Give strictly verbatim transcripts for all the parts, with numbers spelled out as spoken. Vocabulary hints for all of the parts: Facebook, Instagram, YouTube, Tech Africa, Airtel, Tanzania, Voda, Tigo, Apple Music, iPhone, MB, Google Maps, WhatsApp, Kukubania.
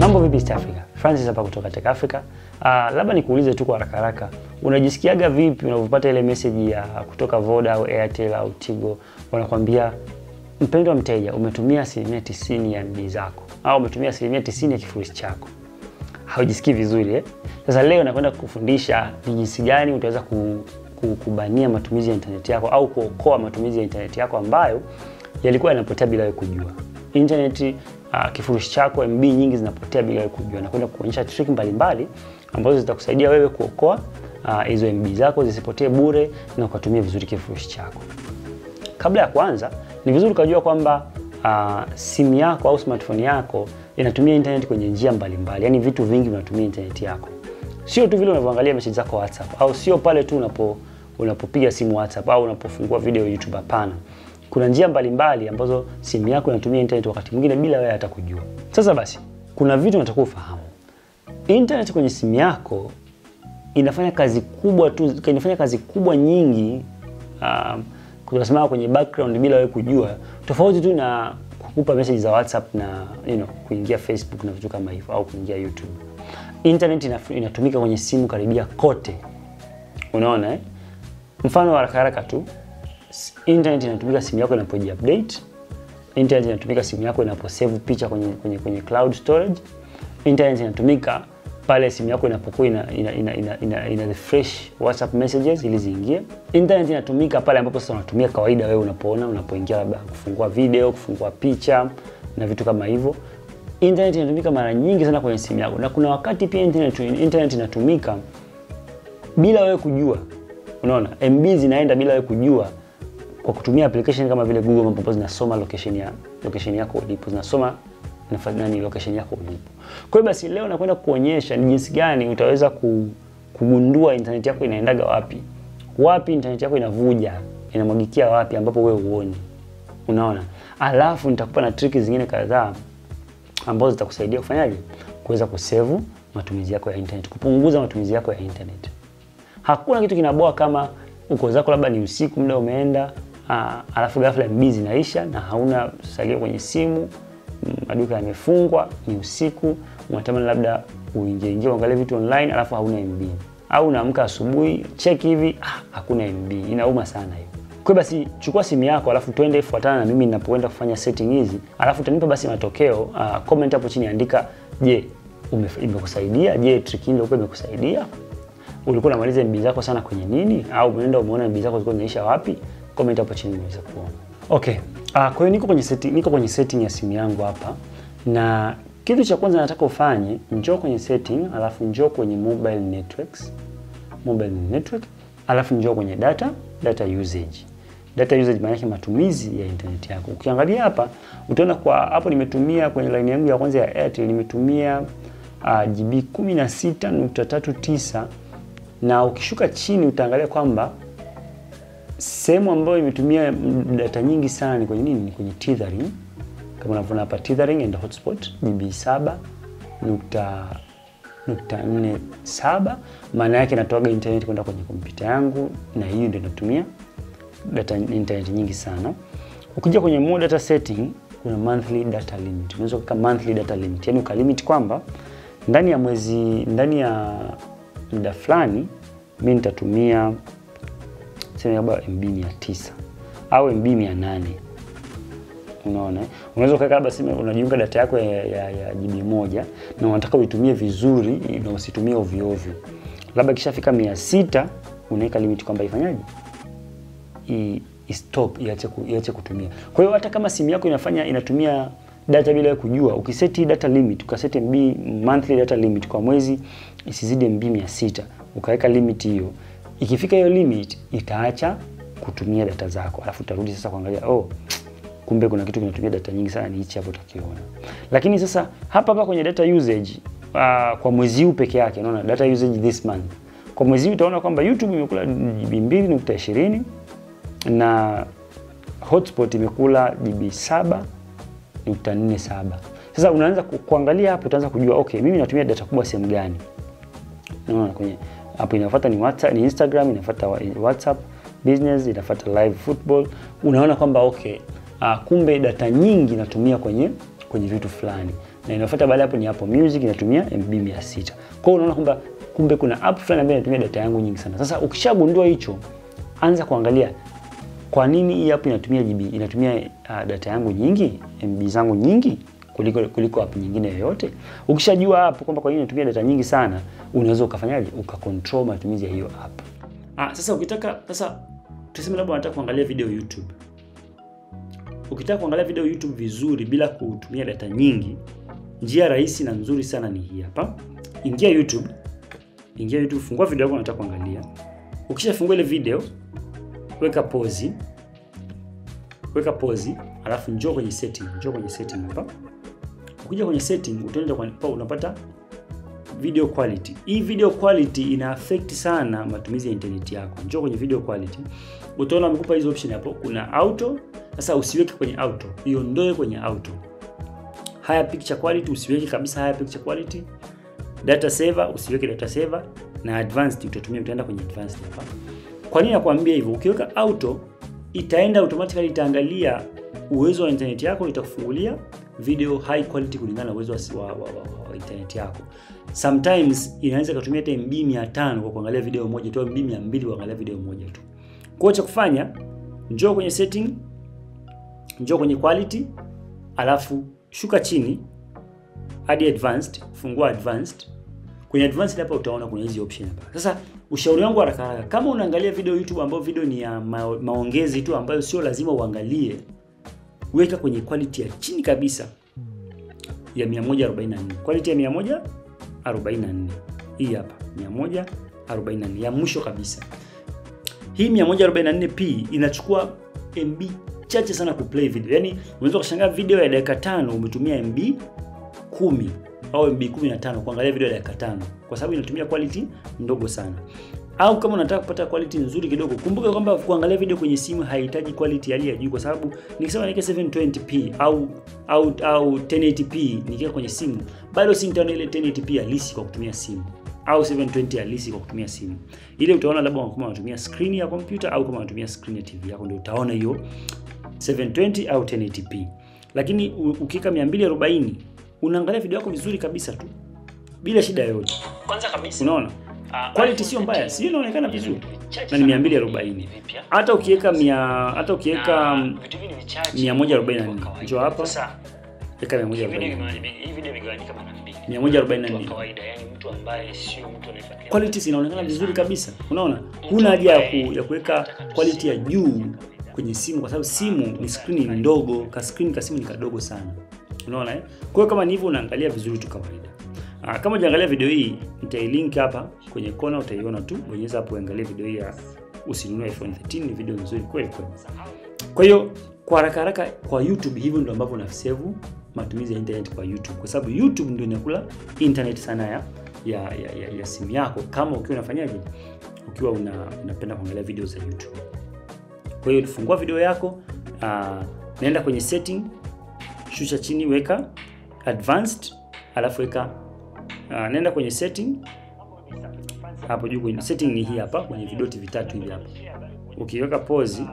Mambo vipi Tech Africa? Francis hapa kutoka Tech Africa. Uh, labda nikuulize tu kwa haraka haraka, unajisikiaga vipi unapopata ile message ya kutoka Voda au Airtel au Tigo wanakuambia mpendwa mteja umetumia asilimia tisini ya M B zako au umetumia asilimia tisini ya kifurushi chako? Haujisikii vizuri eh? Sasa leo nakwenda kukufundisha ni jinsi gani utaweza kukubania matumizi ya internet yako au kuokoa matumizi ya internet yako ambayo yalikuwa yanapotea bila wewe kujua. Internet Uh, kifurushi chako M B nyingi zinapotea bila wewe kujua, na kwenda kuonyesha trick mbalimbali ambazo zitakusaidia wewe kuokoa hizo uh, M B zako zisipotee bure na ukatumia vizuri kifurushi chako. Kabla ya kuanza, ni vizuri kujua kwamba uh, simu yako au smartphone yako inatumia internet kwenye njia mbalimbali, yani vitu vingi vinatumia internet yako. Sio tu vile unavyoangalia message zako WhatsApp, au sio pale tu unapo unapopiga simu WhatsApp au unapofungua video YouTube, hapana. Kuna njia mbalimbali ambazo simu yako inatumia internet wakati mwingine bila wewe hata kujua. Sasa basi, kuna vitu unatakiwa ufahamu. Internet kwenye simu yako inafanya kazi kubwa tu, inafanya kazi kubwa nyingi um, kusimama kwenye background bila wewe kujua. Tofauti tu na kukupa message za WhatsApp na you know, kuingia Facebook na vitu kama hivyo au kuingia YouTube. Internet inatumika kwenye simu karibia kote. Unaona eh? Mfano wa haraka haraka tu, internet inatumika simu yako inapoji update, internet inatumika simu yako inaposave picha kwenye, kwenye, kwenye cloud storage, internet inatumika pale simu yako inapokuwa ina, ina, ina, ina, ina, ina refresh WhatsApp messages ili ziingie, internet inatumika pale ambapo sasa unatumia kawaida wewe unapoona, unapoingia labda kufungua video, kufungua picha na vitu kama hivyo. Internet inatumika mara nyingi sana kwenye simu yako, na kuna wakati pia internet, internet inatumika bila wewe kujua. Unaona, M B zinaenda bila wewe kujua kwa kutumia application kama vile Google Maps ambazo zinasoma location ya location yako ulipo, zinasoma nafanya ni location yako ulipo. Kwa hiyo basi leo nakwenda kuonyesha ni jinsi gani utaweza kugundua internet yako inaendaga wapi. Wapi internet yako inavuja, inamwagikia wapi ambapo wewe huoni. Unaona? Alafu nitakupa na tricks zingine kadhaa ambazo zitakusaidia kufanyaje? Kuweza kusave matumizi yako ya internet, kupunguza matumizi yako ya internet. Hakuna kitu kinaboa kama uko zako labda ni usiku muda umeenda, Ah, alafu ghafla M B zinaisha na hauna salio kwenye simu, maduka yamefungwa, ni usiku, unatamani labda uingie ingie uangalie vitu online alafu hauna M B. Au unaamka asubuhi, check hivi, ah, hakuna M B. Inauma sana hiyo. Kwa basi chukua simu yako alafu twende fuatana na mimi ninapoenda kufanya setting hizi. Alafu utanipa basi matokeo, ah, comment hapo chini andika, je, imekusaidia? Je, trick hii ndio imekusaidia? Ulikuwa unamaliza M B zako sana kwenye nini? Au umeenda umeona M B zako zilikuwa zinaisha wapi? Comment hapo chini niweze kuona. Okay. Ah, kwa hiyo niko kwenye setting, niko kwenye setting ya simu yangu hapa. Na kitu cha kwanza nataka ufanye, njoo kwenye setting, alafu njoo kwenye mobile networks. Mobile network, alafu njoo kwenye data, data usage. Data usage maana yake matumizi ya internet yako. Ukiangalia hapa, utaona kwa hapo nimetumia kwenye line yangu ya kwanza ya Airtel nimetumia uh, G B kumi na sita nukta tatu tisa, na ukishuka chini utaangalia kwamba sehemu ambayo imetumia data nyingi sana ni kwenye nini? Ni kwenye tethering. Kama unaona hapa tethering and hotspot G B saba nukta nne saba, maana yake natoaga internet kwenda kwenye kompyuta yangu, na hiyo ndio natumia data internet nyingi sana. Ukija kwenye more data setting kuna monthly data limit. Unaweza kuweka monthly data limit, yani ukalimit kwamba ndani ya mwezi, ndani ya muda fulani mimi nitatumia sema M B mia tisa au M B mia nane. Unaona eh? Unaweza kuweka labda sema unajiunga data yako ya, ya, ya G B moja na unataka uitumie vizuri na usitumie ovyo ovyo. Labda kishafika mia sita unaweka limit kwamba ifanyaje? I, I stop, iache iache kutumia. Kwa hiyo hata kama simu yako inafanya inatumia data bila wewe kujua, ukiseti data limit, ukaseti M B monthly data limit kwa mwezi isizidi M B mia sita, ukaweka limit hiyo. Ikifika hiyo limit itaacha kutumia data zako. Alafu utarudi sasa kuangalia, oh kumbe kuna kitu kinatumia data nyingi sana, ni hichi hapo utakiona. Lakini sasa hapa hapa kwenye data usage uh, kwa mwezi huu peke yake, unaona data usage this month. Kwa mwezi huu utaona kwamba YouTube imekula G B mbili nukta ishirini na hotspot imekula G B saba nukta nne saba. Sasa unaanza kuangalia hapo, utaanza kujua okay mimi natumia data kubwa sehemu gani. Unaona kwenye hapo inafuata ni WhatsApp, ni Instagram, inafuata WhatsApp Business, inafuata live football. Unaona kwamba okay, uh, kumbe data nyingi natumia kwenye kwenye vitu fulani. Na inafuata baada hapo ni Apple Music inatumia M B mia sita. Kwa hiyo unaona kwamba kumbe kuna app fulani ambayo inatumia data yangu nyingi sana. Sasa ukishagundua hicho, anza kuangalia kwa nini hii app inatumia G B, inatumia uh, data yangu nyingi, M B zangu nyingi kuliko kuliko app nyingine yoyote. Ukishajua hapo kwamba kwa nini inatumia data nyingi sana, unaweza ukafanyaje? Ukacontrol matumizi ya hiyo app. Ah, sasa ukitaka sasa tuseme labda unataka kuangalia video YouTube. Ukitaka kuangalia video YouTube vizuri bila kutumia data nyingi, njia rahisi na nzuri sana ni hii hapa. Ingia YouTube. Ingia YouTube, fungua video yako unataka kuangalia. Ukishafungua ile video, weka pause. Weka pause, alafu njoo kwenye setting, njoo kwenye setting hapa. Ukija kwenye setting utaenda kwa unapata video quality. Hii video quality ina affect sana matumizi ya internet yako. Njoo kwenye video quality. Utaona amekupa hizo option hapo. Kuna auto. Sasa usiweke kwenye auto. Iondoe kwenye auto. High picture quality usiweke kabisa, high picture quality. Data saver usiweke data saver, na advanced utatumia, utaenda kwenye advanced hapa. Kwa nini nakwambia hivyo? Ukiweka auto itaenda automatically, itaangalia uwezo wa internet yako, itakufungulia video high quality kulingana na uwezo wa, wa, wa, wa internet yako. Sometimes inaweza kutumia hata M B mia tano kwa kuangalia video moja tu, M B mia mbili kwa kuangalia video moja tu. Kwa hiyo cha kufanya, njoo kwenye setting, njoo kwenye quality, alafu shuka chini hadi advanced, fungua advanced. Kwenye advanced hapa utaona kuna hizi option hapa. Sasa ushauri wangu haraka haraka, kama unaangalia video YouTube ambayo video ni ya ma maongezi tu ambayo sio lazima uangalie, weka kwenye quality ya chini kabisa ya mia moja arobaini na nne. Quality ya mia moja arobaini na nne. Hii hapa mia moja arobaini na nne ya mwisho kabisa. Hii mia moja arobaini na nne p inachukua M B chache sana kuplay video. Yaani unaweza kushangaa video ya dakika tano umetumia M B kumi au M B kumi na tano kuangalia video ya dakika tano, kwa sababu inatumia quality ndogo sana. Au kama unataka kupata quality nzuri kidogo, kumbuka kwamba kuangalia video kwenye simu haihitaji quality hali ya juu, kwa sababu nikisema niweke seven twenty p au au au ten eighty p nikiweka kwenye simu, bado sinitaona ile ten eighty p halisi kwa kutumia simu au seven twenty halisi kwa kutumia simu. Ile utaona labda kama unatumia screen ya computer au kama unatumia screen ya T V yako, ndio utaona hiyo seven twenty au ten eighty p. Lakini ukika mia mbili arobaini unaangalia video yako vizuri kabisa tu bila shida yoyote. Kwanza kabisa unaona quality sio mbaya, sio, inaonekana vizuri. Na ni mia mbili arobaini. Hata ukiweka mia, hata ukiweka mia moja arobaini na nne. Njoo hapa. Weka mia moja arobaini na nne. Hii video imegawanyika mara mbili. mia moja arobaini na nne kwa kawaida, yani mtu ambaye sio mtu anayefuatilia. Quality inaonekana vizuri kabisa. Unaona? Huna haja ya kuweka quality ya juu kwenye simu, kwa sababu simu ni screen ndogo, ka screen ka simu ni kadogo sana. Unaona eh? Kwa hiyo kama ni hivyo unaangalia vizuri tu kawaida. Ah, kama unaangalia video hii, nitailink hapa kwenye kona, utaiona tu. Bonyeza hapo uangalie video hii ya usinunue iPhone thirteen, ni video nzuri kweli kweli. Kwa hiyo kwa haraka haraka kwa YouTube, hivyo ndio ambavyo unasave matumizi ya internet kwa YouTube, kwa sababu YouTube ndio inakula internet sana ya ya, ya, ya, ya simu yako kama ukiwa unafanyaje? Ukiwa una, unapenda kuangalia video za YouTube. Kwa hiyo fungua video yako, ah, naenda kwenye setting, shusha chini, weka advanced, alafu weka Uh, nenda kwenye setting. Hapo juu kwenye setting ni hii hapa, kwenye vidoti vitatu hivi hapa. Ukiweka pause,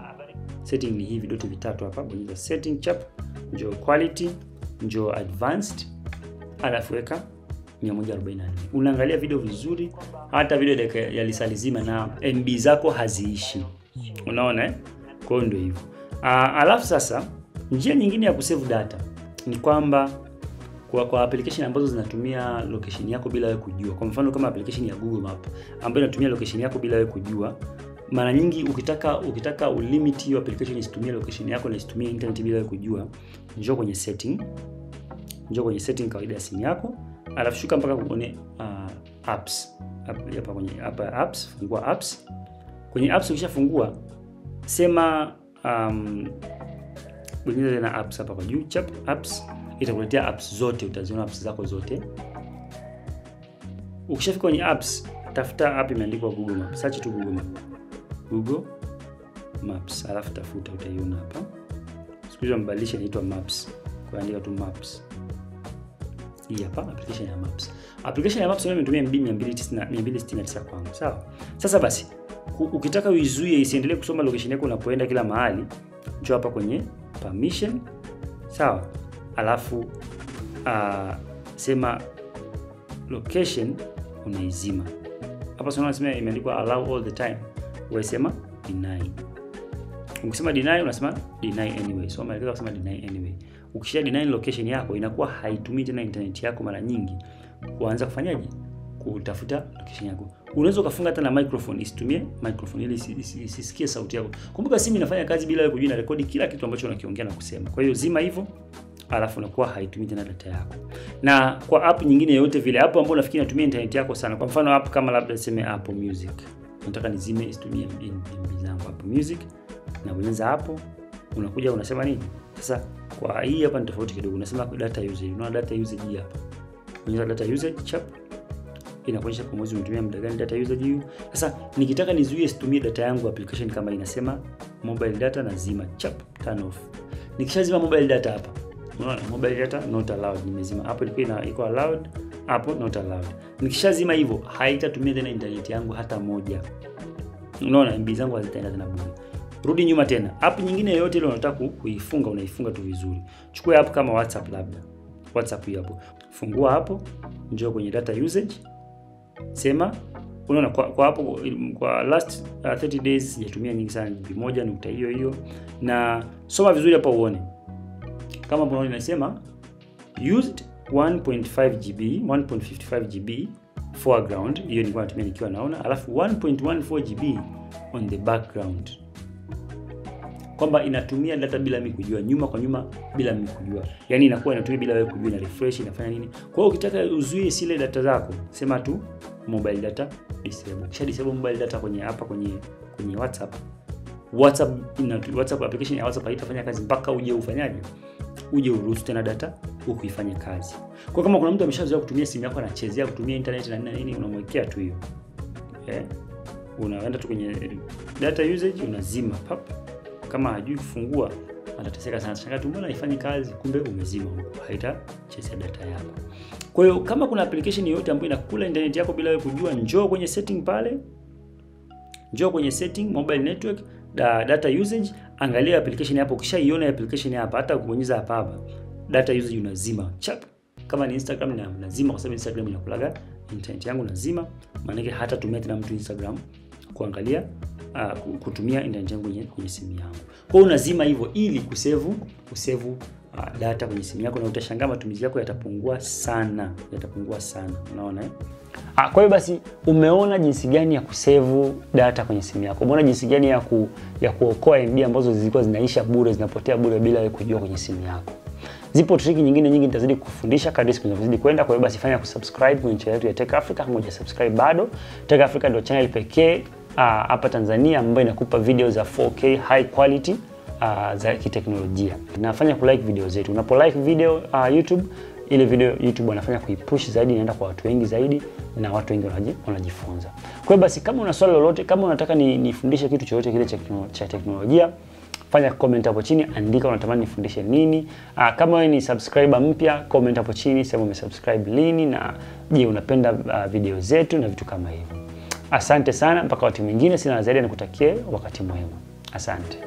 setting ni hii vidoti vitatu hapa. Bonyeza setting chap, njoo quality, njoo advanced, alafu weka mia moja arobaini na nane. Unaangalia video vizuri, hata video ya lisalizima na M B zako haziishi. Unaona eh? Kwa hiyo ndio hivyo. Uh, alafu sasa njia nyingine ya kusave data ni kwamba Kwa, kwa application ambazo zinatumia location yako bila wewe kujua. Kwa mfano kama application ya Google Maps ambayo inatumia location yako bila wewe kujua, mara nyingi ukitaka ukitaka ulimit hiyo application isitumie location yako na isitumie internet bila wewe kujua, njoo kwenye setting. Njoo kwenye setting kawaida ya simu yako, alafu shuka mpaka uone uh, apps. Hapa kwenye hapa apps, fungua apps. Kwenye apps ukishafungua, sema um bonyeza na apps hapa kwa juu, chap apps. Itakuletea apps zote, utaziona apps zako zote. Ukishafika kwenye apps, tafuta app imeandikwa Google Maps. Search tu Google Maps. Google Maps, alafu tafuta, utaiona hapa. Siku hizo mbadilisha, inaitwa Maps. Kwa andika tu Maps. hii hapa application ya Maps. Application ya Maps leo nimetumia mbili mia mbili tisini na tisa kwangu, sawa? Sasa basi ukitaka uizuie isiendelee kusoma location yako unapoenda kila mahali, njoo hapa kwenye permission, sawa? Alafu uh, sema location unaizima. Hapa sasa unasema imeandikwa allow all the time. Wewe sema deny. Ukisema deny unasema deny anyway. So maelekezo unasema deny anyway. Ukisha deny location yako inakuwa haitumii tena internet yako mara nyingi. Uanza kufanyaje? Kutafuta location yako. Unaweza ukafunga hata na microphone, isitumie microphone ili isisikie sauti yako. Kumbuka simu inafanya kazi bila wewe kujua, na rekodi kila kitu ambacho unakiongea na kusema. Kwa hiyo zima hivyo, alafu unakuwa haitumii tena data yako. Na kwa app nyingine yote vile, app ambayo unafikiri inatumia internet yako sana. Kwa mfano app kama labda sema Apple Music. Nataka nizime isitumie mbizi zangu Apple Music. Na unaanza hapo, unakuja unasema nini? Sasa kwa hii hapa ni tofauti kidogo. Unasema data usage. Unaona data usage hapa. Unaona data usage chap. Inakuonyesha kwa mwezi umetumia muda gani data usage hiyo. Sasa nikitaka nizuie situmie data yangu application kama inasema mobile data na zima chap turn off. Nikishazima mobile data hapa. Unaona mobile data not allowed nimezima. Hapo ilikuwa ina iko allowed, hapo not allowed. Nikishazima hivyo haitatumia tena internet yangu hata moja. Unaona M B zangu hazitaenda tena bure. Rudi nyuma tena. App nyingine yote ile unataka kuifunga unaifunga tu vizuri. Chukua app kama WhatsApp labda. WhatsApp hii hapo. Fungua hapo, njoo kwenye data usage. Sema unaona kwa, kwa hapo kwa last uh, thirty days sijatumia nyingi sana, jibu moja nukta hiyo hiyo, na soma vizuri hapa uone. Kama unaona inasema used one point five gigabytes, one point five five gigabytes foreground, hiyo nilikuwa natumia nikiwa naona, alafu one point one four gigabytes on the background. Kwamba inatumia data bila mimi kujua, nyuma kwa nyuma bila mimi kujua. Yaani inakuwa inatumia bila wewe kujua, na refresh inafanya nini. Kwa hiyo ukitaka uzuie sile data zako, sema tu mobile data disable. Kisha disable mobile data kwenye hapa kwenye kwenye WhatsApp. WhatsApp ina WhatsApp application ya WhatsApp haitafanya kazi mpaka uje ufanyaje? Uje uruhusu tena data ukifanya kazi. Kwa kama kuna mtu ameshazoea kutumia simu yako anachezea kutumia internet na nini, unamwekea tu hiyo. Eh? Yeah. Unaenda tu kwenye data usage unazima pap. Kama hajui kufungua atateseka sana, shangaa tu mbona haifanyi kazi, kumbe umezima huko, haitachezea data yako. Kwa hiyo kama kuna application yoyote ambayo inakula internet yako bila wewe kujua, njoo kwenye setting pale, njoo kwenye setting mobile network da, data usage, angalia application hapo. Ukishaiona application hapa, hata ukibonyeza hapa hapa data usage unazima chap. Kama ni Instagram na lazima, kwa sababu Instagram inakulaga internet yangu, lazima maana hata tumia tena mtu Instagram kuangalia Uh, kutumia internet yangu kwenye, kwenye simu yangu. Kwa hiyo unazima hivyo ili kusevu kusevu uh, data kwenye simu yako, na utashangaa matumizi yako yatapungua sana, yatapungua sana. Unaona eh? Ah, kwa hiyo basi umeona jinsi gani ya kusevu data kwenye simu yako. Umeona jinsi gani ya ku, ya kuokoa M B ambazo zilikuwa zinaisha bure, zinapotea bure bila wewe kujua kwenye simu yako. Zipo triki nyingine nyingi nitazidi kufundisha kadri siku zinazozidi kwenda. Kwa hiyo basi fanya kusubscribe kwenye channel yetu ya Tech Africa. Kama hujasubscribe bado, Tech Africa ndio channel pekee Uh, hapa Tanzania ambayo inakupa video za four K high quality uh, za kiteknolojia. Nafanya kulike video zetu. Unapo like video uh, YouTube, ile video YouTube wanafanya kuipush zaidi, inaenda kwa watu wengi zaidi, na watu wengi wanajifunza. Kwa hiyo basi kama una swali lolote, kama unataka nifundishe ni kitu chochote kile cha teknolojia, fanya comment hapo chini, andika unatamani nifundishe nini. Uh, kama wewe ni subscriber mpya, comment hapo chini sema umesubscribe lini, na je unapenda uh, video zetu na vitu kama hivyo. Asante sana, mpaka wakati mwingine, sina zaidi, nikutakie wakati mwema. Asante.